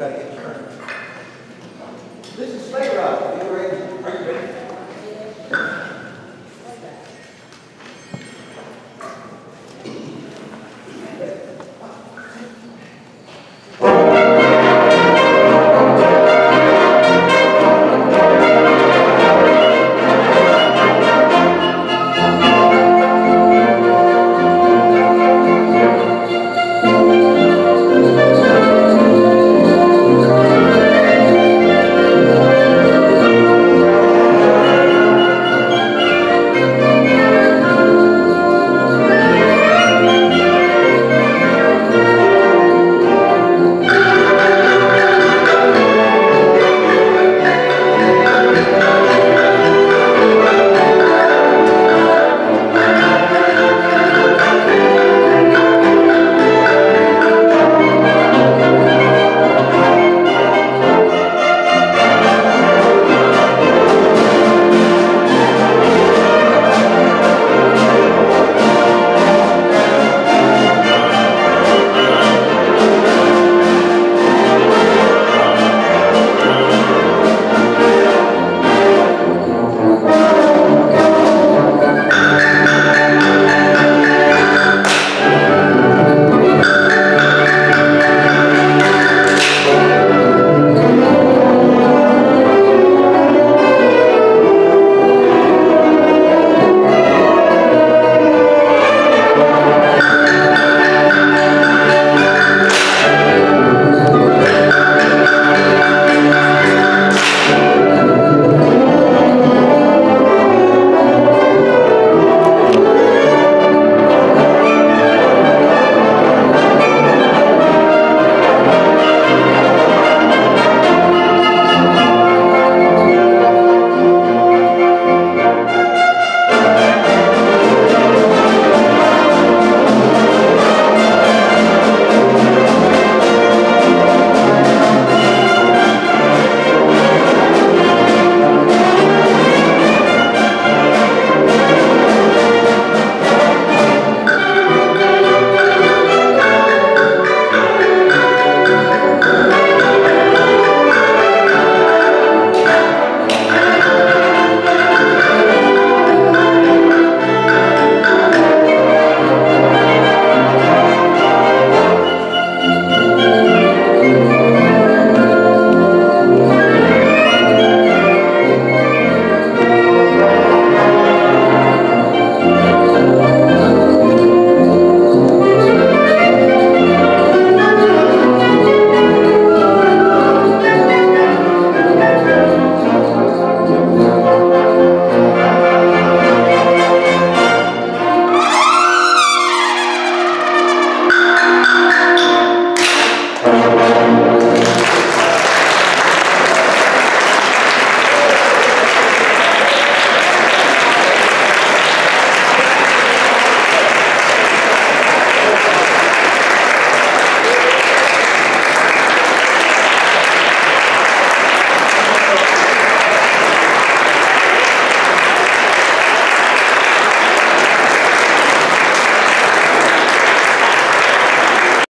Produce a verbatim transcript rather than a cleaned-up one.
got to get turned. This is sleigh ride. Are you ready? Are you ready?